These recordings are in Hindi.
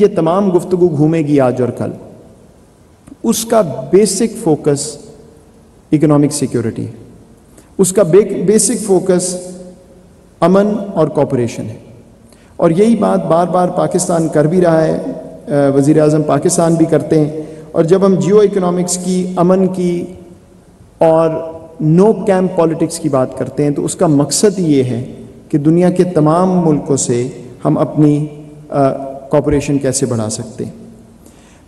ये तमाम गुफ्तगू घूमेगी आज और कल। उसका बेसिक फोकस इकोनॉमिक सिक्योरिटी है, उसका बेसिक फोकस अमन और कॉपरेशन है। और यही बात बार बार पाकिस्तान कर भी रहा है, वज़ीर आज़म पाकिस्तान भी करते हैं। और जब हम जियो इकोनॉमिक्स की, अमन की और नो कैम्प पॉलिटिक्स की बात करते हैं तो उसका मकसद ये है कि दुनिया के तमाम मुल्कों से हम अपनी कॉपरेशन कैसे बढ़ा सकते हैं।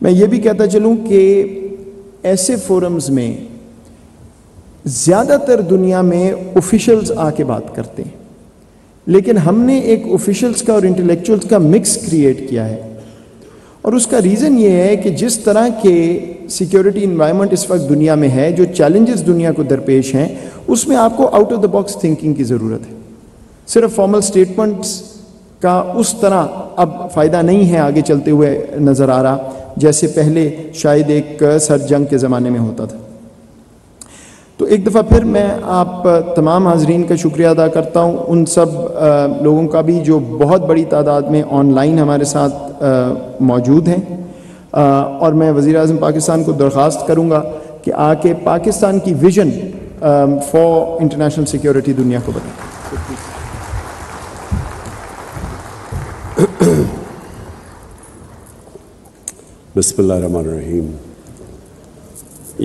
मैं ये भी कहता चलूँ कि ऐसे फोरम्स में ज़्यादातर दुनिया में ऑफिशल्स आके बात करते हैं, लेकिन हमने एक ऑफिशल्स का और इंटेलेक्चुअल्स का मिक्स क्रिएट किया है। और उसका रीज़न ये है कि जिस तरह के सिक्योरिटी इन्वायरमेंट इस वक्त दुनिया में है, जो चैलेंजेस दुनिया को दरपेश हैं, उसमें आपको out of the box thinking की ज़रूरत है। सिर्फ फॉर्मल स्टेटमेंट्स का उस तरह अब फ़ायदा नहीं है आगे चलते हुए नज़र आ रहा, जैसे पहले शायद एक सर जंग के ज़माने में होता था। तो एक दफ़ा फिर मैं आप तमाम हाजरीन का शुक्रिया अदा करता हूँ, उन सब लोगों का भी जो बहुत बड़ी तादाद में ऑनलाइन हमारे साथ मौजूद हैं। और मैं वज़ीर-ए-आज़म पाकिस्तान को दरख्वास्त करूँगा कि आके पाकिस्तान की विजन फॉर इंटरनेशनल सिक्योरिटी दुनिया को बताएं। बिस्मिल्लाहिर्रहमानिर्रहीम।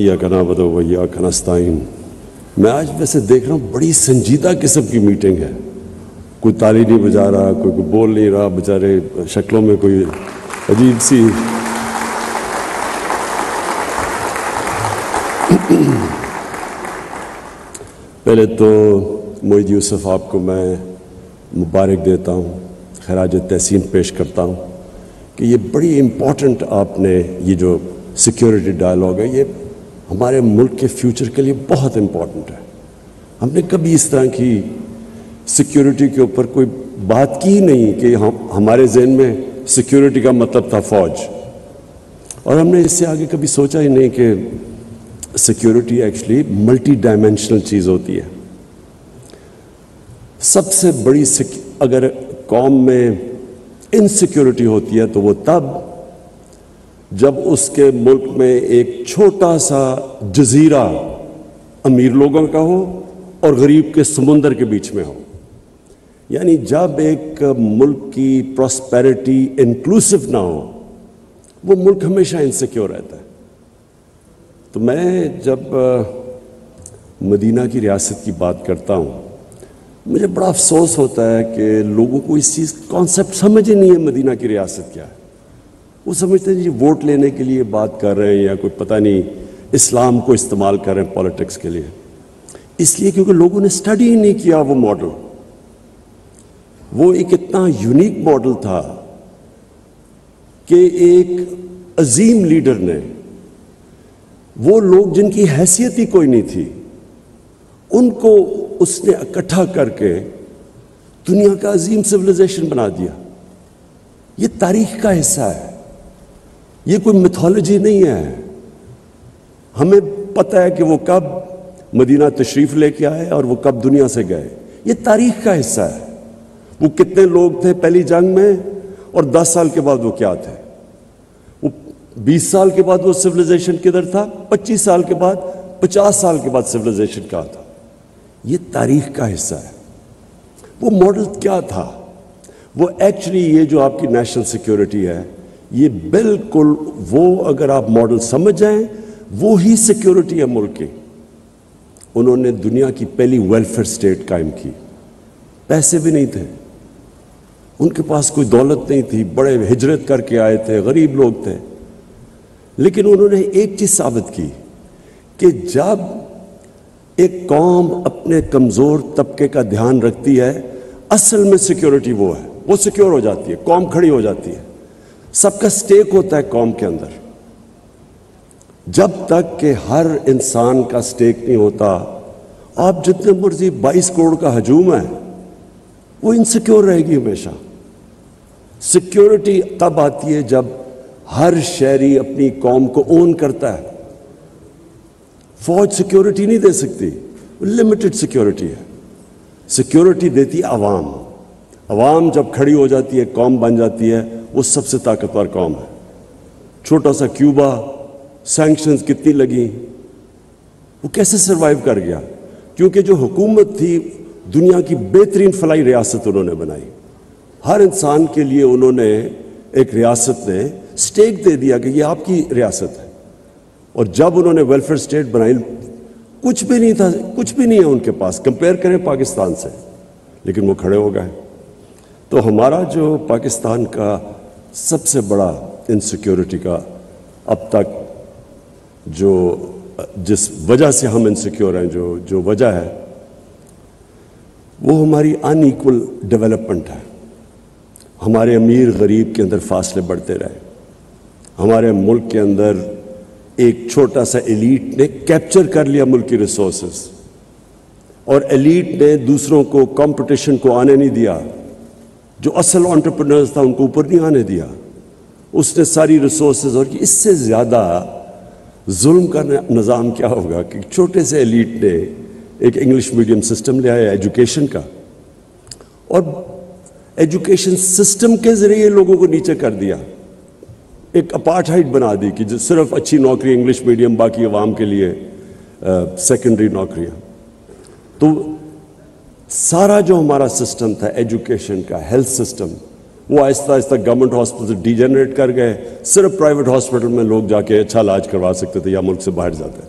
या कना बदो वैया खनस्ताइन। मैं आज वैसे देख रहा हूँ बड़ी संजीदा किस्म की मीटिंग है, कोई ताली नहीं बजा रहा, कोई बोल नहीं रहा, बेचारे शक्लों में कोई अजीब सी। पहले तो मोहित यूसुफ आपको मैं मुबारक देता हूँ, खराज तहसीन पेश करता हूँ कि ये बड़ी इम्पोर्टेंट आपने ये जो सिक्योरिटी डायलॉग है, ये हमारे मुल्क के फ्यूचर के लिए बहुत इम्पॉर्टेंट है। हमने कभी इस तरह की सिक्योरिटी के ऊपर कोई बात की नहीं कि हमारे जहन में सिक्योरिटी का मतलब था फौज, और हमने इससे आगे कभी सोचा ही नहीं कि सिक्योरिटी एक्चुअली मल्टी डायमेंशनल चीज़ होती है। सबसे बड़ी अगर कौम में इनसिक्योरिटी होती है तो वो तब जब उसके मुल्क में एक छोटा सा जजीरा अमीर लोगों का हो और गरीब के समुंदर के बीच में हो। यानी जब एक मुल्क की प्रॉस्पेरिटी इंक्लूसिव ना हो, वो मुल्क हमेशा इनसिक्योर रहता है। तो मैं जब मदीना की रियासत की बात करता हूँ, मुझे बड़ा अफसोस होता है कि लोगों को इस चीज़ कॉन्सेप्ट समझ ही नहीं है मदीना की रियासत क्या है। वो समझते हैं जी वोट लेने के लिए बात कर रहे हैं या कोई पता नहीं इस्लाम को इस्तेमाल कर रहे हैं पॉलिटिक्स के लिए, इसलिए क्योंकि लोगों ने स्टडी ही नहीं किया वो मॉडल। वो एक इतना यूनिक मॉडल था कि एक अजीम लीडर ने वो लोग जिनकी हैसियत ही कोई नहीं थी उनको उसने इकट्ठा करके दुनिया का अजीम सिविलाइजेशन बना दिया। ये तारीख का हिस्सा है, ये कोई मिथोलॉजी नहीं है। हमें पता है कि वो कब मदीना तशरीफ लेके आए और वो कब दुनिया से गए, ये तारीख का हिस्सा है। वो कितने लोग थे पहली जंग में और 10 साल के बाद वो क्या थे, वो 20 साल के बाद वो सिविलाइजेशन किधर था, 25 साल के बाद, 50 साल के बाद सिविलाइजेशन क्या था, ये तारीख का हिस्सा है। वो मॉडल क्या था, वो एक्चुअली ये जो आपकी नेशनल सिक्योरिटी है, ये बिल्कुल वो अगर आप मॉडल समझ जाएं वो ही सिक्योरिटी है मुल्क की। उन्होंने दुनिया की पहली वेलफेयर स्टेट कायम की, पैसे भी नहीं थे उनके पास, कोई दौलत नहीं थी, बड़े हिजरत करके आए थे, गरीब लोग थे, लेकिन उन्होंने एक चीज़ साबित की कि जब एक कौम अपने कमज़ोर तबके का ध्यान रखती है, असल में सिक्योरिटी वो है, वो सिक्योर हो जाती है, कौम खड़ी हो जाती है, सबका स्टेक होता है कौम के अंदर। जब तक कि हर इंसान का स्टेक नहीं होता, आप जितने मर्जी 22 करोड़ का हजूम है, वो इनसिक्योर रहेगी हमेशा। सिक्योरिटी तब आती है जब हर शहरी अपनी कौम को ओन करता है। फौज सिक्योरिटी नहीं दे सकती, लिमिटेड सिक्योरिटी है, सिक्योरिटी देती है आवाम। आवाम जब खड़ी हो जाती है, कौम बन जाती है, वो सबसे ताकतवर कौम है। छोटा सा क्यूबा, सैंक्शंस कितनी लगी, वो कैसे सरवाइव कर गया, क्योंकि जो हुकूमत थी दुनिया की बेहतरीन फलाई रियासत उन्होंने बनाई। हर इंसान के लिए उन्होंने एक रियासत ने स्टेक दे दिया कि ये आपकी रियासत है। और जब उन्होंने वेलफेयर स्टेट बनाई, कुछ भी नहीं था, कुछ भी नहीं है उनके पास, कंपेयर करें पाकिस्तान से, लेकिन वो खड़े हो गए। तो हमारा जो पाकिस्तान का सबसे बड़ा इनसिक्योरिटी का अब तक जो जिस वजह से हम इनसिक्योर हैं, जो वजह है, वो हमारी अनइक्वल डेवलपमेंट है। हमारे अमीर गरीब के अंदर फासले बढ़ते रहे। हमारे मुल्क के अंदर एक छोटा सा एलीट ने कैप्चर कर लिया मुल्क की रिसोर्सेज, और एलीट ने दूसरों को कंपटीशन को आने नहीं दिया। जो असल एंटरप्रेन्योर्स था उनको ऊपर नहीं आने दिया, उसने सारी रिसोर्सेज। और इससे ज़्यादा जुल्म का निज़ाम क्या होगा कि छोटे से एलीट ने एक इंग्लिश मीडियम सिस्टम ले आया एजुकेशन का, और एजुकेशन सिस्टम के ज़रिए लोगों को नीचे कर दिया। एक अपार्थाइड बना दी कि जो सिर्फ अच्छी नौकरी इंग्लिश मीडियम, बाकी अवाम के लिए सेकेंडरी नौकरियाँ। तो सारा जो हमारा सिस्टम था एजुकेशन का, हेल्थ सिस्टम, वो Aahista Aahista government hospital degenerate कर गए। सिर्फ प्राइवेट हॉस्पिटल में लोग जाके अच्छा इलाज करवा सकते थे या मुल्क से बाहर जाते।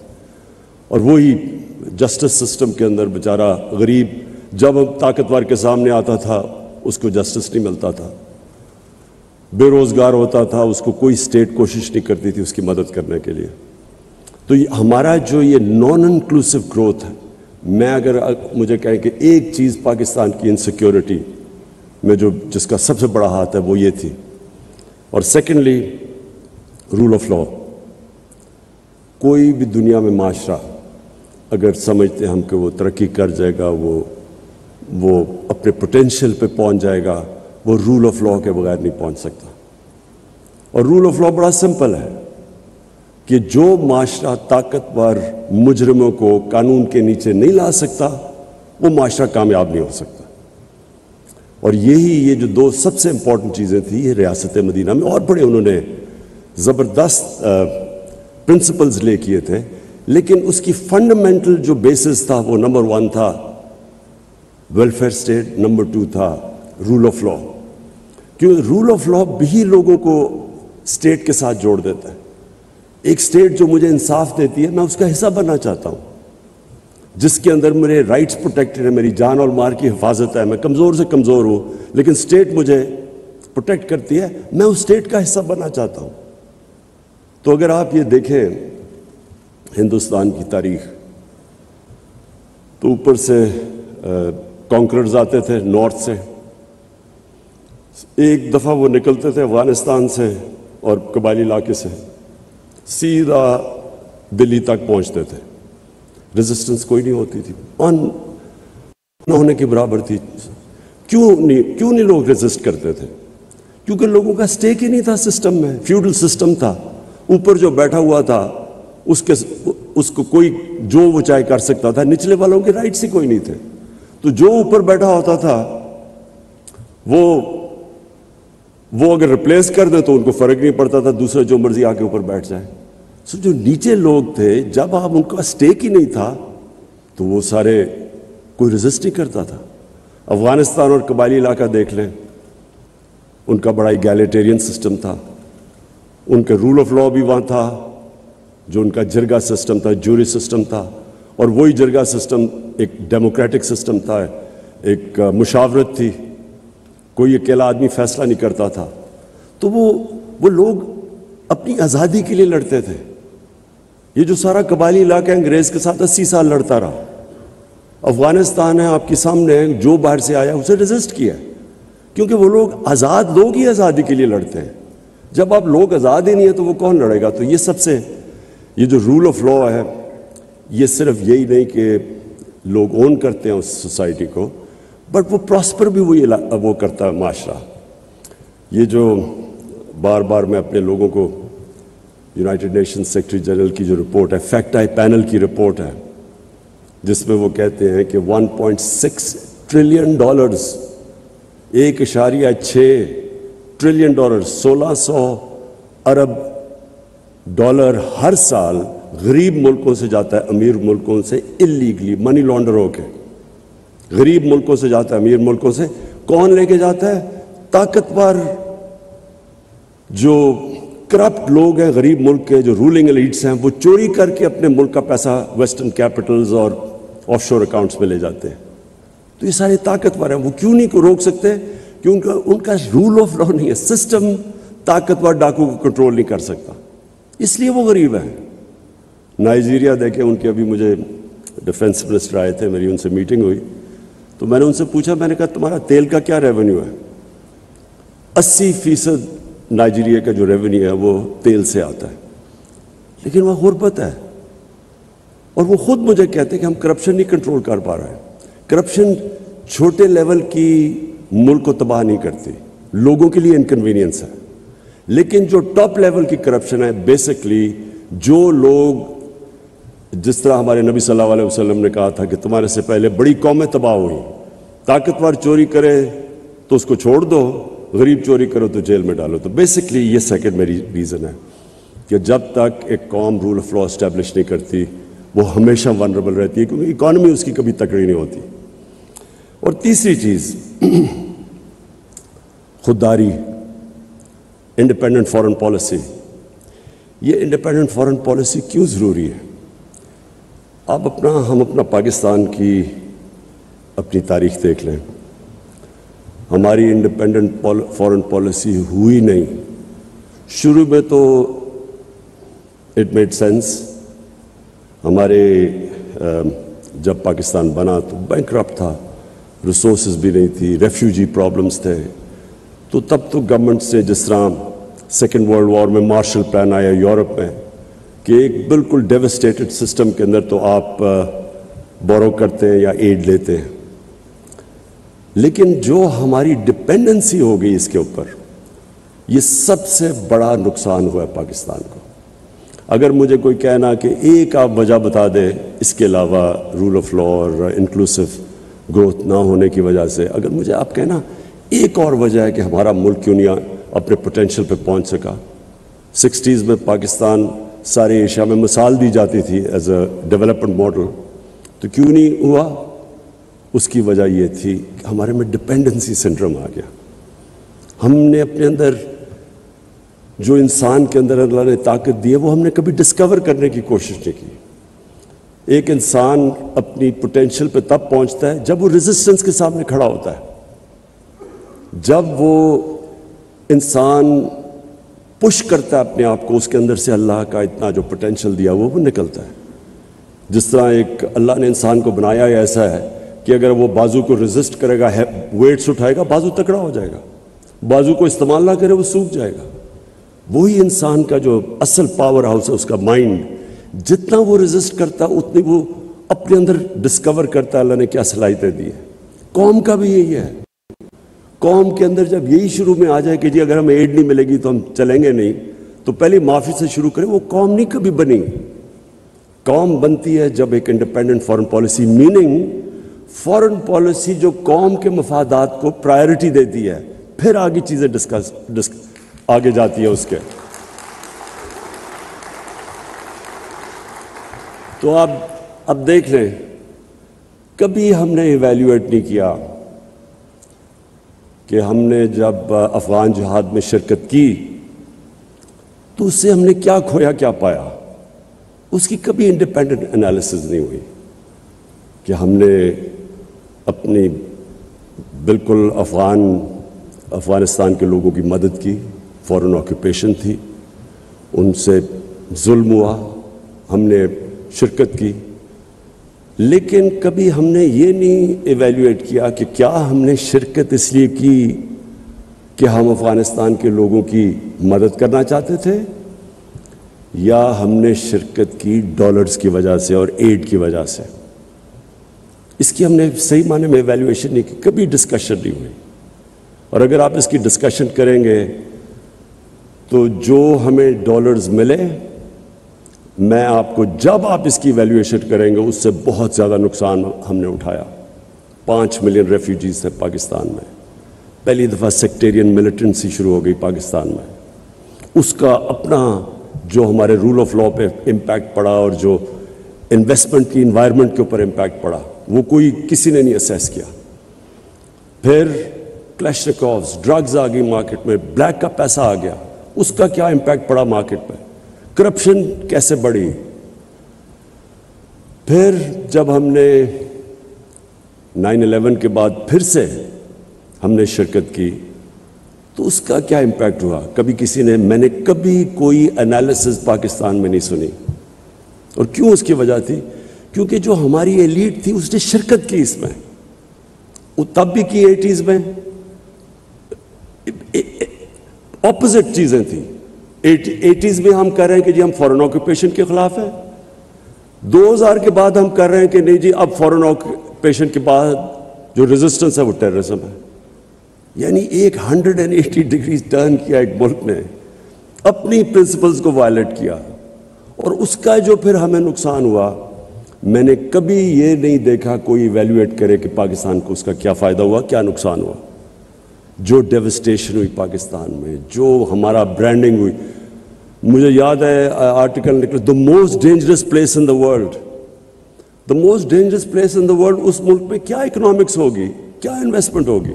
और वही जस्टिस सिस्टम के अंदर बेचारा गरीब जब ताकतवर के सामने आता था उसको जस्टिस नहीं मिलता था, बेरोज़गार होता था, उसको कोई स्टेट कोशिश नहीं करती थी उसकी मदद करने के लिए। तो ये हमारा जो ये नॉन इंक्लूसिव ग्रोथ है, मैं अगर मुझे कहें कि एक चीज़ पाकिस्तान की इनसिक्योरिटी में जो जिसका सबसे बड़ा हाथ है वो ये थी। और सेकेंडली रूल ऑफ लॉ। कोई भी दुनिया में माशरा अगर समझते हम कि वो तरक्की कर जाएगा, वो अपने पोटेंशियल पे पहुंच जाएगा, वो रूल ऑफ लॉ के बगैर नहीं पहुंच सकता। और रूल ऑफ लॉ बड़ा सिंपल है कि जो माशरा ताकतवर मुजरिमों को कानून के नीचे नहीं ला सकता, वो माशरा कामयाब नहीं हो सकता। और ये जो दो सबसे इम्पॉर्टेंट चीज़ें थी ये रियासत मदीना में, और बड़े उन्होंने ज़बरदस्त प्रिंसिपल्स ले किए थे, लेकिन उसकी फंडामेंटल जो बेसिस था वो नंबर 1 था वेलफेयर स्टेट, नंबर 2 था रूल ऑफ लॉ। क्योंकि रूल ऑफ लॉ भी लोगों को स्टेट के साथ जोड़ देता है। एक स्टेट जो मुझे इंसाफ देती है, मैं उसका हिस्सा बनना चाहता हूँ, जिसके अंदर मेरे राइट्स प्रोटेक्टेड है, मेरी जान और माल की हिफाजत है, मैं कमज़ोर से कमज़ोर हूँ लेकिन स्टेट मुझे प्रोटेक्ट करती है, मैं उस स्टेट का हिस्सा बनना चाहता हूँ। तो अगर आप ये देखें हिंदुस्तान की तारीख, तो ऊपर से कॉन्करर्स आते थे नॉर्थ से, एक दफ़ा वो निकलते थे अफगानिस्तान से और कबायली इलाके से, सीधा दिल्ली तक पहुंचते थे। रेजिस्टेंस कोई नहीं होती थी, न होने के बराबर थी। क्यों नहीं लोग रेजिस्ट करते थे? क्योंकि लोगों का स्टेक ही नहीं था सिस्टम में। फ्यूडल सिस्टम था, ऊपर जो बैठा हुआ था उसको कोई जो वो चाहे कर सकता था, निचले वालों के राइट्स ही कोई नहीं थे। तो जो ऊपर बैठा होता था वो अगर रिप्लेस कर दे तो उनको फर्क नहीं पड़ता था, दूसरा जो मर्जी आके ऊपर बैठ जाए। सो जो नीचे लोग थे, जब आप उनका स्टेक ही नहीं था तो वो सारे कोई रेजिस्ट नहीं करता था। अफगानिस्तान और कबायली इलाका देख लें, उनका बड़ा इगैलिटेरियन सिस्टम था, उनका रूल ऑफ लॉ भी वहाँ था, जो उनका जरगा सिस्टम था, जूरी सिस्टम था, और वही जरगा सिस्टम एक डेमोक्रेटिक सिस्टम था, एक मुशावरत थी, कोई अकेला आदमी फैसला नहीं करता था। तो वो लोग अपनी आज़ादी के लिए लड़ते थे। ये जो सारा कबायली इलाका अंग्रेज़ के साथ 80 साल लड़ता रहा। अफगानिस्तान है आपके सामने, जो बाहर से आया उसे रेजिस्ट किया, क्योंकि वो लोग आज़ाद, लोग ही आज़ादी के लिए लड़ते हैं। जब आप लोग आज़ाद ही नहीं है तो वो कौन लड़ेगा? तो ये सबसे, ये जो रूल ऑफ लॉ है, ये सिर्फ यही नहीं कि लोग ओन करते हैं उस सोसाइटी को, बट वो प्रॉस्पर भी वो करता है माशरा। ये जो बार बार मैं अपने लोगों को यूनाइटेड नेशन सेक्रेटरी जनरल की जो रिपोर्ट है, फैक्ट आई पैनल की रिपोर्ट है, जिसमें वो कहते हैं कि 1.6 ट्रिलियन डॉलर्स, 1.6 ट्रिलियन डॉलर 1600 अरब डॉलर हर साल गरीब मुल्कों से जाता है अमीर मुल्कों से, इलीगली मनी लॉन्डर होके गरीब मुल्कों से जाता है अमीर मुल्कों से। कौन लेके जाता है? ताकतवर जो करप्ट लोग हैं गरीब मुल्क के, जो रूलिंग एलिट्स हैं, वो चोरी करके अपने मुल्क का पैसा वेस्टर्न कैपिटल्स और ऑफशोर अकाउंट्स में ले जाते हैं। तो ये सारे ताकतवर हैं, वो क्यों नहीं को रोक सकते? क्योंकि उनका रूल ऑफ लॉ नहीं है, सिस्टम ताकतवर डाकू को कंट्रोल नहीं कर सकता, इसलिए वो गरीब हैं। नाइजीरिया देखे, उनके अभी मुझे डिफेंस मिनिस्टर आए थे, मेरी उनसे मीटिंग हुई, तो मैंने उनसे पूछा, मैंने कहा तुम्हारा तेल का क्या रेवेन्यू है? 80% नाइजीरिया का जो रेवेन्यू है वो तेल से आता है, लेकिन वहाँ गुरबत है। और वो ख़ुद मुझे कहते हैं कि हम करप्शन नहीं कंट्रोल कर पा रहे हैं। करप्शन छोटे लेवल की मुल्क को तबाह नहीं करती, लोगों के लिए इनकन्वीनियंस है, लेकिन जो टॉप लेवल की करप्शन है, बेसिकली जो लोग, जिस तरह हमारे नबी सल्लल्लाहु अलैहि वसल्लम ने कहा था कि तुम्हारे से पहले बड़ी कौमें तबाह हुई, ताकतवर चोरी करे तो उसको छोड़ दो, गरीब चोरी करो तो जेल में डालो। तो बेसिकली ये सेकेंडरी रीज़न है कि जब तक एक कौम रूल ऑफ लॉ इस्टेब्लिश नहीं करती वो हमेशा वनरेबल रहती है, क्योंकि इकॉनमी उसकी कभी तकड़ी नहीं होती। और तीसरी चीज़ खुददारी, इंडिपेंडेंट फॉरेन पॉलिसी। ये इंडिपेंडेंट फॉरेन पॉलिसी क्यों ज़रूरी है? अब हम अपना पाकिस्तान की अपनी तारीख देख लें, हमारी इंडिपेंडेंट फॉरेन पॉलिसी हुई नहीं। शुरू में तो इट मेड सेंस, हमारे जब पाकिस्तान बना तो बैंकक्रप्ट था, रिसोर्सेज भी नहीं थी, रेफ्यूजी प्रॉब्लम्स थे, तो तब तो गवर्नमेंट से, जिस तरह सेकेंड वर्ल्ड वॉर में मार्शल प्लान आया यूरोप में कि एक बिल्कुल डेवस्टेटेड सिस्टम के अंदर तो आप बोरो करते हैं या एड लेते हैं, लेकिन जो हमारी डिपेंडेंसी हो गई इसके ऊपर, ये सबसे बड़ा नुकसान हुआ है पाकिस्तान को। अगर मुझे कोई कहना कि एक आप वजह बता दे इसके अलावा रूल ऑफ लॉ और इंक्लूसिव ग्रोथ ना होने की वजह से, अगर मुझे आप कहना एक और वजह है कि हमारा मुल्क क्यों नहीं अपने पोटेंशियल पे पहुंच सका, 60s में पाकिस्तान सारे एशिया में मिसाल दी जाती थी एज अ डेवलपमेंट मॉडल, तो क्यों नहीं हुआ? उसकी वजह ये थी कि हमारे में डिपेंडेंसी सिंड्रोम आ गया। हमने अपने अंदर जो इंसान के अंदर अल्लाह ने ताकत दी है वो हमने कभी डिस्कवर करने की कोशिश नहीं की। एक इंसान अपनी पोटेंशियल पे तब पहुंचता है जब वो रेजिस्टेंस के सामने खड़ा होता है, जब वो इंसान पुश करता है अपने आप को, उसके अंदर से अल्लाह का इतना जो पोटेंशियल दिया वो निकलता है। जिस तरह एक अल्लाह ने इंसान को बनाया ऐसा है कि अगर वो बाजू को रेजिस्ट करेगा, वेट्स उठाएगा, बाजू तकड़ा हो जाएगा, बाजू को इस्तेमाल ना करे वो सूख जाएगा। वही इंसान का जो असल पावर हाउस है उसका माइंड, जितना वो रेजिस्ट करता उतनी वो अपने अंदर डिस्कवर करता अल्लाह ने क्या सलाहियतें दी है। कौम का भी यही है, कौम के अंदर जब यही शुरू में आ जाए कि जी अगर हमें एड नहीं मिलेगी तो हम चलेंगे नहीं, तो पहले माफ़ी से शुरू करें, वो कौम नहीं कभी बनी। कौम बनती है जब एक independent foreign policy, meaning foreign policy जो कौम के मफादात को प्रायोरिटी देती है, फिर आगे चीज़ें आगे जाती है उसके। तो अब देख लें, कभी हमने इवेल्यूएट नहीं किया कि हमने जब अफगान जिहाद में शिरकत की तो उससे हमने क्या खोया क्या पाया, उसकी कभी इंडिपेंडेंट एनालिसिस नहीं हुई कि हमने अपनी बिल्कुल अफगानिस्तान के लोगों की मदद की, फॉरेन ऑक्यूपेशन थी, उनसे जुल्म हुआ, हमने शिरकत की, लेकिन कभी हमने ये नहीं इवेल्यूएट किया कि क्या हमने शिरकत इसलिए की कि हम अफ़गानिस्तान के लोगों की मदद करना चाहते थे, या हमने शिरकत की डॉलर्स की वजह से और एड की वजह से। इसकी हमने सही माने में इवेल्यूएशन नहीं की, कभी डिस्कशन नहीं हुई। और अगर आप इसकी डिस्कशन करेंगे तो जो हमें डॉलर्स मिले, मैं आपको, जब आप इसकी वैल्यूएशन करेंगे, उससे बहुत ज़्यादा नुकसान हमने उठाया। 5 मिलियन रेफ्यूजीज़ थे पाकिस्तान में, पहली दफ़ा सेक्टेरियन मिलिटेंसी शुरू हो गई पाकिस्तान में। उसका अपना जो हमारे रूल ऑफ लॉ पे इम्पैक्ट पड़ा और जो इन्वेस्टमेंट की इन्वायरमेंट के ऊपर इम्पैक्ट पड़ा वो कोई किसी ने नहीं असेस किया। फिर क्लैश रिकॉर्ड्स, ड्रग्स आ गई मार्केट में, ब्लैक का पैसा आ गया, उसका क्या इम्पैक्ट पड़ा मार्केट पर, करप्शन कैसे बढ़ी। फिर जब हमने 9/11 के बाद फिर से हमने शिरकत की तो उसका क्या इम्पैक्ट हुआ, कभी किसी ने, मैंने कभी कोई एनालिसिस पाकिस्तान में नहीं सुनी। और क्यों उसकी वजह थी? क्योंकि जो हमारी एलीट थी उसने शिरकत की इसमें, वो तब भी की 80s में, ऑपोजिट चीज़ें थी। 80s में हम कह रहे हैं कि जी हम फॉरेन ऑक्यूपेशन के खिलाफ हैं, 2000 के बाद हम कह रहे हैं कि नहीं जी अब फॉरेन ऑक्यूपेशन के बाद जो रेजिस्टेंस है वो टेररिज्म है। यानी एक 180 डिग्री टर्न किया एक मुल्क ने, अपनी प्रिंसिपल्स को वायलेट किया। और उसका जो फिर हमें नुकसान हुआ, मैंने कभी ये नहीं देखा कोई इवेल्युएट करे कि पाकिस्तान को उसका क्या फ़ायदा हुआ, क्या नुकसान हुआ। जो डेवस्टेशन हुई पाकिस्तान में, जो हमारा ब्रांडिंग हुई, मुझे याद है आर्टिकल निकला the most dangerous place in the world. The most dangerous place in the world, उस मुल्क में क्या इकोनॉमिक्स होगी, क्या इन्वेस्टमेंट होगी।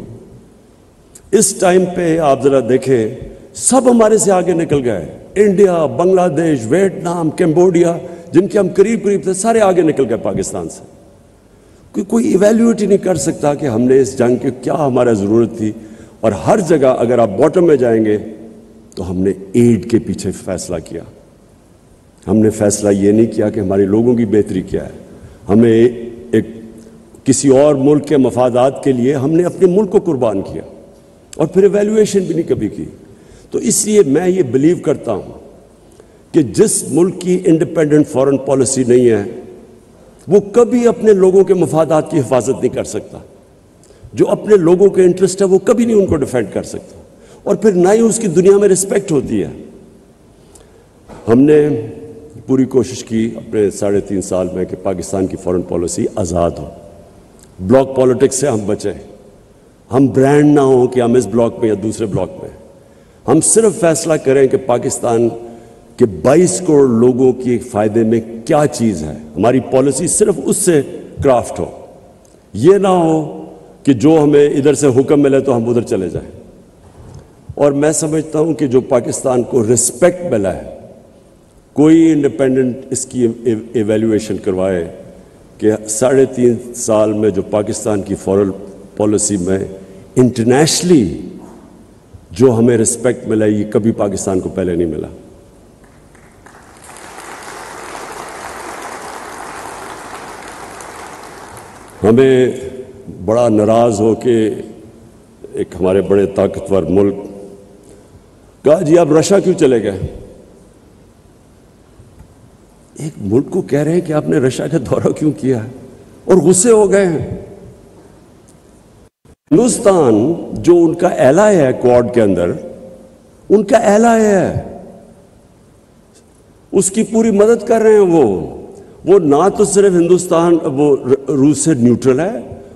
इस टाइम पे आप ज़रा देखें सब हमारे से आगे निकल गए, इंडिया, बांग्लादेश, वियतनाम, कम्बोडिया, जिनके हम करीब करीब थे, सारे आगे निकल गए पाकिस्तान से। कोई इवेल्यूएट ही नहीं कर सकता कि हमने इस जंग की क्या हमारा ज़रूरत थी। और हर जगह अगर आप बॉटम में जाएंगे तो हमने एड के पीछे फैसला किया, हमने फैसला ये नहीं किया कि हमारे लोगों की बेहतरी क्या है। हमें एक किसी और मुल्क के मफादात के लिए हमने अपने मुल्क को कुर्बान किया और फिर एवेल्यूएशन भी नहीं कभी की। तो इसलिए मैं ये बिलीव करता हूँ कि जिस मुल्क की इंडिपेंडेंट फॉरेन पॉलिसी नहीं है वो कभी अपने लोगों के मफादात की हिफाजत नहीं कर सकता। जो अपने लोगों के इंटरेस्ट है वो कभी नहीं उनको डिफेंड कर सकता और फिर ना ही उसकी दुनिया में रिस्पेक्ट होती है। हमने पूरी कोशिश की अपने 3.5 साल में कि पाकिस्तान की फॉरेन पॉलिसी आज़ाद हो, ब्लॉक पॉलिटिक्स से हम बचें, हम ब्रांड ना हो कि हम इस ब्लॉक में या दूसरे ब्लॉक में। हम सिर्फ फैसला करें कि पाकिस्तान के 22 करोड़ लोगों के फ़ायदे में क्या चीज़ है, हमारी पॉलिसी सिर्फ उससे क्राफ्ट हो। ये ना हो कि जो हमें इधर से हुक्म मिले तो हम उधर चले जाएं। और मैं समझता हूं कि जो पाकिस्तान को रिस्पेक्ट मिला है, कोई इंडिपेंडेंट इसकी एवेल्यूएशन करवाए कि 3.5 साल में जो पाकिस्तान की फॉरेन पॉलिसी में इंटरनेशनली जो हमें रिस्पेक्ट मिला, ये कभी पाकिस्तान को पहले नहीं मिला। हमें बड़ा नाराज़ हो के एक हमारे बड़े ताकतवर मुल्क कहा जी आप रशिया क्यों चले गए। एक मुल्क को कह रहे हैं कि आपने रशिया का दौरा क्यों किया है और गुस्से हो गए हैं। हिंदुस्तान जो उनका एलाय है, क्वाड के अंदर उनका एलाय है, उसकी पूरी मदद कर रहे हैं। वो ना तो सिर्फ हिंदुस्तान वो रूस से न्यूट्रल है,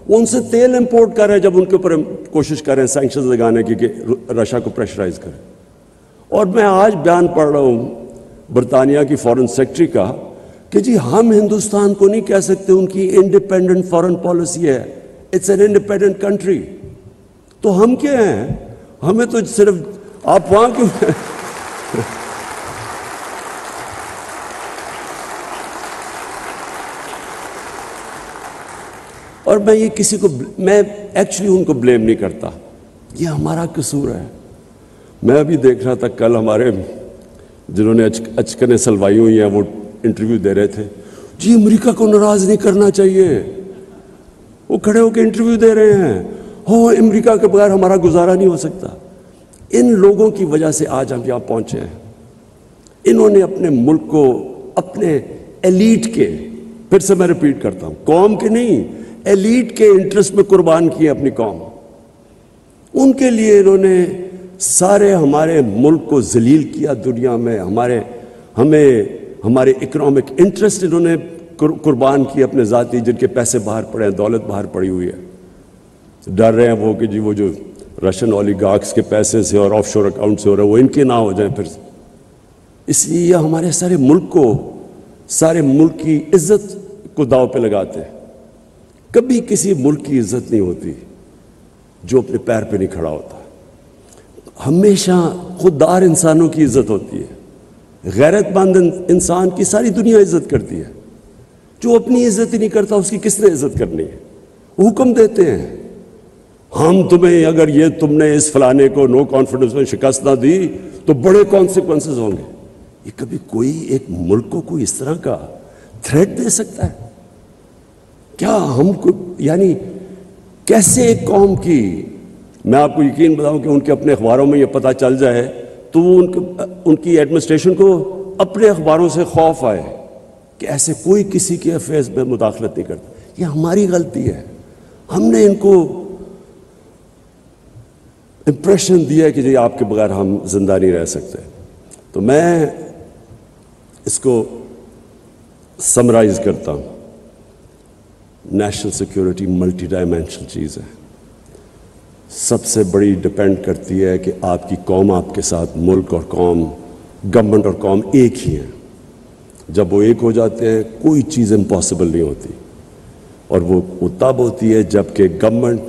वो उनसे तेल इंपोर्ट कर रहे हैं जब उनके ऊपर कोशिश कर रहे हैं सैंक्शन लगाने की कि रशिया को प्रेशराइज करें। और मैं आज बयान पढ़ रहा हूँ बरतानिया की फॉरेन सेक्रेटरी का कि जी हम हिंदुस्तान को नहीं कह सकते, उनकी इंडिपेंडेंट फॉरेन पॉलिसी है, इट्स एन इंडिपेंडेंट कंट्री। तो हम क्या हैं, हमें तो सिर्फ आप वहाँ क्यों और मैं ये किसी को, मैं एक्चुअली उनको ब्लेम नहीं करता, ये हमारा कसूर है। मैं अभी देख रहा था कल हमारे जिन्होंने अचकने सलवाई हुई हैं वो इंटरव्यू दे रहे थे, जी अमेरिका को नाराज़ नहीं करना चाहिए। वो खड़े होकर इंटरव्यू दे रहे हैं, हो अमेरिका के बगैर हमारा गुजारा नहीं हो सकता। इन लोगों की वजह से आज हम यहाँ पहुँचे हैं। इन्होंने अपने मुल्क को अपने एलीट के, फिर से मैं रिपीट करता हूँ, कौम के नहीं, एलीट के इंटरेस्ट में कुर्बान किए अपनी कौम। उनके लिए इन्होंने सारे हमारे मुल्क को जलील किया दुनिया में, हमारे इकोनॉमिक इंटरेस्ट इन्होंने कुर्बान किए अपने ज़ाती, जिनके पैसे बाहर पड़े हैं, दौलत बाहर पड़ी हुई है। डर रहे हैं वो कि जी वो जो रशियन ओलिगार्क्स के पैसे से और ऑफशोर अकाउंट से हो रहा है, वो इनके ना हो जाए फिर। इसलिए हमारे सारे मुल्क को, सारे मुल्क की इज्जत को दाव पे लगाते हैं। कभी किसी मुल्क की इज्जत नहीं होती जो अपने पैर पे नहीं खड़ा होता। हमेशा खुददार इंसानों की इज्जत होती है। गैरतमंद इंसान की सारी दुनिया इज्जत करती है, जो अपनी इज्जत ही नहीं करता उसकी किसने इज्जत करनी है। हुक्म देते हैं, हम तुम्हें अगर ये तुमने इस फलाने को नो कॉन्फिडेंस में शिकस्त ना दी तो बड़े कॉन्सिक्वेंसेस होंगे। ये कभी कोई एक मुल्क को कोई इस तरह का थ्रेट दे सकता है क्या? हमको यानी कैसे एक कौम की, मैं आपको यकीन बताऊं कि उनके अपने अखबारों में ये पता चल जाए तो उनकी एडमिनिस्ट्रेशन को अपने अखबारों से खौफ आए कि ऐसे कोई किसी के अफेयर्स में मुदाखलत नहीं करता। ये हमारी गलती है, हमने इनको इंप्रेशन दिया कि जी आपके बगैर हम जिंदा नहीं रह सकते। तो मैं इसको समराइज करता हूँ, नेशनल सिक्योरिटी मल्टी डायमेंशनल चीज़ है। सबसे बड़ी डिपेंड करती है कि आपकी कौम आपके साथ, मुल्क और कौम, गवर्नमेंट और कौम एक ही है। जब वो एक हो जाते हैं कोई चीज़ इम्पॉसिबल नहीं होती, और वो तब होती है जबकि गवर्नमेंट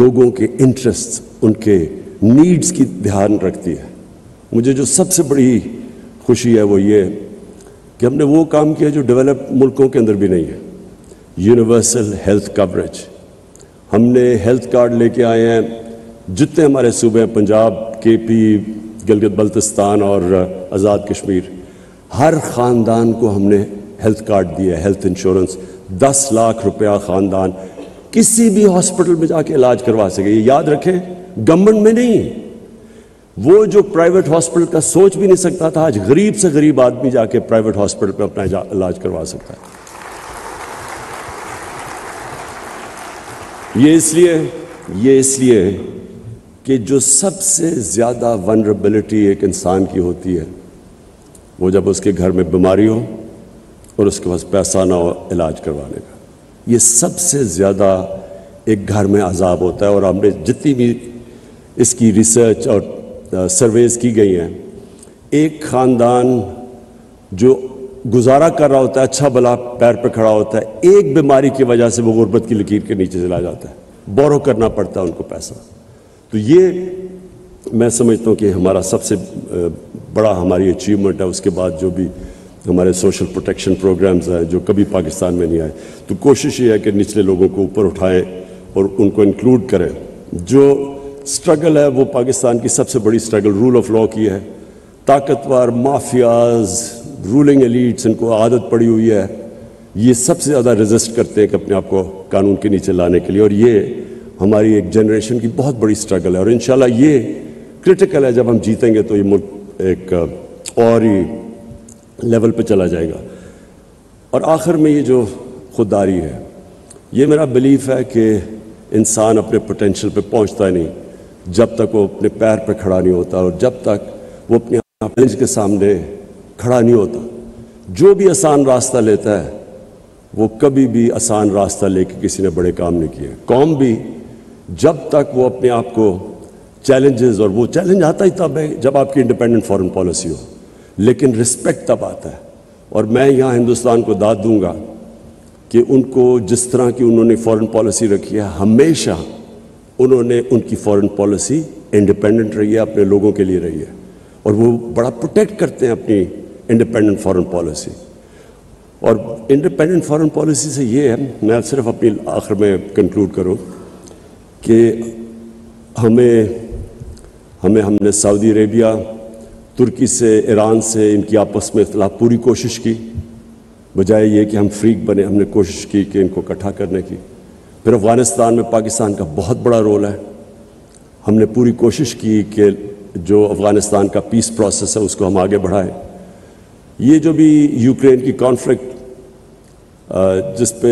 लोगों के इंटरेस्ट, उनके नीड्स की ध्यान रखती है। मुझे जो सबसे बड़ी खुशी है वो ये कि हमने वो काम किया जो डेवलप मुल्कों के अंदर भी नहीं है। यूनिवर्सल हेल्थ कवरेज, हमने हेल्थ कार्ड लेके आए हैं। जितने हमारे सूबे हैं, पंजाब, केपी, गिलगित बल्तिस्तान और आज़ाद कश्मीर, हर ख़ानदान को हमने हेल्थ कार्ड दिया, हेल्थ इंश्योरेंस। 10 लाख रुपया ख़ानदान किसी भी हॉस्पिटल में जाके इलाज करवा सके। ये याद रखें, गवर्नमेंट में नहीं, वो जो प्राइवेट हॉस्पिटल का सोच भी नहीं सकता था, आज गरीब से गरीब आदमी जाके प्राइवेट हॉस्पिटल में अपना इलाज करवा सकता है। ये इसलिए कि जो सबसे ज़्यादा वनरेबिलिटी एक इंसान की होती है वो जब उसके घर में बीमारी हो और उसके पास पैसा ना हो इलाज करवाने का, ये सबसे ज़्यादा एक घर में अजाब होता है। और हमने जितनी भी इसकी रिसर्च और सर्वेस की गई हैं, एक ख़ानदान जो गुजारा कर रहा होता है, अच्छा भला पैर पर खड़ा होता है, एक बीमारी की वजह से वो गुर्बत की लकीर के नीचे चला जाता है, बोरो करना पड़ता है उनको पैसा। तो ये मैं समझता हूँ कि हमारा सबसे बड़ा हमारी अचीवमेंट है। उसके बाद जो भी हमारे सोशल प्रोटेक्शन प्रोग्राम्स हैं जो कभी पाकिस्तान में नहीं आए, तो कोशिश ये है कि निचले लोगों को ऊपर उठाएं और उनको इंक्लूड करें। जो स्ट्रगल है वो पाकिस्तान की सबसे बड़ी स्ट्रगल रूल ऑफ लॉ की है। ताकतवर माफियाज, रूलिंग एलिट्स, इनको आदत पड़ी हुई है, ये सबसे ज़्यादा रेजिस्ट करते हैं कि अपने आप को कानून के नीचे लाने के लिए। और ये हमारी एक जनरेशन की बहुत बड़ी स्ट्रगल है, और इंशाल्लाह ये क्रिटिकल है। जब हम जीतेंगे तो ये मुल्क एक और ही लेवल पे चला जाएगा। और आखिर में ये जो खुददारी है, ये मेरा बिलीफ है कि इंसान अपने पोटेंशियल पे पहुंचता ही नहीं जब तक वो अपने पैर पे खड़ा नहीं होता, और जब तक वो अपने चैलेंज के सामने खड़ा नहीं होता। जो भी आसान रास्ता लेता है वो कभी भी आसान रास्ता लेके किसी ने बड़े काम नहीं किए। कौम भी जब तक वो अपने आप को चैलेंजेस, और वो चैलेंज आता ही तब है जब आपकी इंडिपेंडेंट फॉरेन पॉलिसी हो, लेकिन रिस्पेक्ट तब आता है। और मैं यहाँ हिंदुस्तान को दाद दूंगा कि उनको जिस तरह की उन्होंने फॉरेन पॉलिसी रखी है, हमेशा उन्होंने उनकी फॉरेन पॉलिसी इंडिपेंडेंट रही है, अपने लोगों के लिए रही है, और वो बड़ा प्रोटेक्ट करते हैं अपनी इंडिपेंडेंट फॉरेन पॉलिसी। और इंडिपेंडेंट फॉरेन पॉलिसी से ये है, मैं सिर्फ अपनी आखिर में कंक्लूड करूँ कि हमने सऊदी अरेबिया, तुर्की से, ईरान से, इनकी आपस में इख्तिलाफ पूरी कोशिश की, बजाय ये कि हम फ्रीक बने, हमने कोशिश की कि इनको इकट्ठा करने की। फिर अफ़गानिस्तान में पाकिस्तान का बहुत बड़ा रोल है, हमने पूरी कोशिश की कि जो अफ़गानिस्तान का पीस प्रोसेस है उसको हम आगे बढ़ाएं। ये जो भी यूक्रेन की कॉन्फ्लिक्ट जिस पे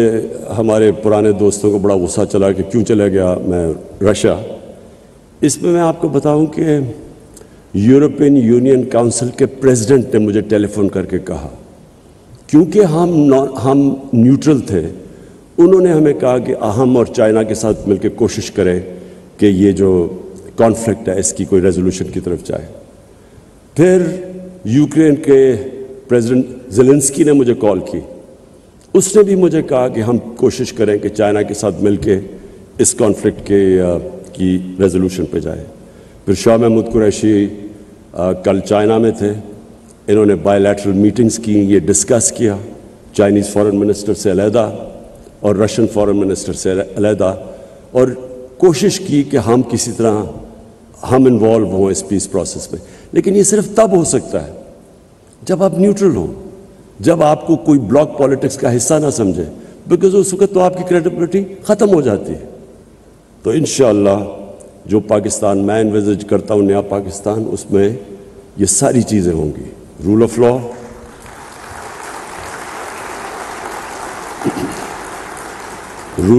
हमारे पुराने दोस्तों को बड़ा गुस्सा चला कि क्यों चला गया मैं रशिया, इसमें मैं आपको बताऊँ कि यूरोपियन यूनियन काउंसिल के प्रेसिडेंट ने मुझे टेलीफोन करके कहा, क्योंकि हम न्यूट्रल थे, उन्होंने हमें कहा कि हम और चाइना के साथ मिलकर कोशिश करें कि ये जो कॉन्फ्लिक्ट है, इसकी कोई रेजोल्यूशन की तरफ जाए। फिर यूक्रेन के प्रेसिडेंट ज़ेलेंस्की ने मुझे कॉल की, उसने भी मुझे कहा कि हम कोशिश करें कि चाइना के साथ मिलके इस कॉन्फ्लिक्ट की रेजोल्यूशन पे जाए। फिर शाह महमूद कुरैशी कल चाइना में थे, इन्होंने बायलैटरल मीटिंग्स की, ये डिस्कस किया चाइनीज़ फॉरेन मिनिस्टर से अलहदा और रशियन फॉरेन मिनिस्टर से अलहदा, और कोशिश की कि हम किसी तरह हम इन्वॉल्व हों इस पीस प्रोसेस में। लेकिन ये सिर्फ तब हो सकता है जब आप न्यूट्रल हों, जब आपको कोई ब्लॉक पॉलिटिक्स का हिस्सा ना समझे, बिकॉज उस वक्त तो आपकी क्रेडिबिलिटी ख़त्म हो जाती है। तो इंशाअल्लाह जो पाकिस्तान मैं इन्विज़िज करता हूँ, नया पाकिस्तान, उसमें ये सारी चीज़ें होंगी, रूल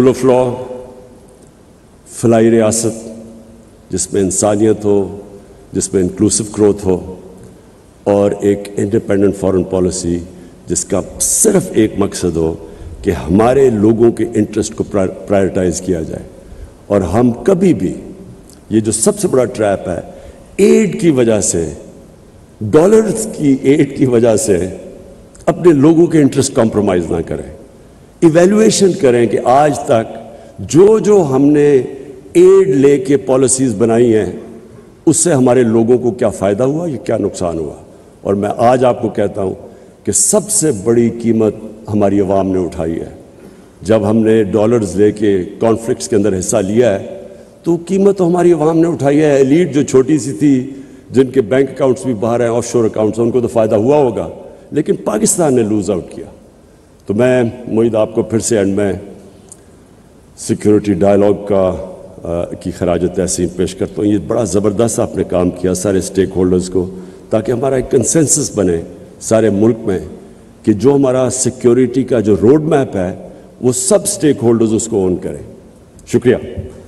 ऑफ लॉ, फलाई रियासत जिसमें इंसानियत हो, जिसमें इंक्लूसिव ग्रोथ हो, और एक इंडिपेंडेंट फॉरेन पॉलिसी जिसका सिर्फ एक मकसद हो कि हमारे लोगों के इंटरेस्ट को प्रायोरिटाइज किया जाए। और हम कभी भी, ये जो सबसे बड़ा ट्रैप है, एड की वजह से, डॉलर्स की एड की वजह से अपने लोगों के इंटरेस्ट कॉम्प्रोमाइज़ ना करें। इवेल्युएशन करें कि आज तक जो जो हमने एड लेके पॉलिसीज़ बनाई हैं उससे हमारे लोगों को क्या फ़ायदा हुआ या क्या नुकसान हुआ। और मैं आज आपको कहता हूँ कि सबसे बड़ी कीमत हमारी आवाम ने उठाई है। जब हमने डॉलर्स लेके कॉन्फ्लिक्ट्स के अंदर हिस्सा लिया है तो कीमत तो हमारी आवाम ने उठाई है। एलीट जो छोटी सी थी, जिनके बैंक अकाउंट्स भी बाहर हैं, ऑफशोर अकाउंट्स, उनको तो फ़ायदा हुआ होगा, लेकिन पाकिस्तान ने लूज़ आउट किया। तो मैं मोहित आपको फिर से एंड में सिक्योरिटी डायलॉग की खराज तहसीन पेश करता हूँ। ये बड़ा ज़बरदस्त आपने काम किया सारे स्टेक होल्डर्स को, ताकि हमारा एक कंसेंसस बने सारे मुल्क में कि जो हमारा सिक्योरिटी का जो रोड मैप है वो सब स्टेक होल्डर्स उसको ओन करें। शुक्रिया।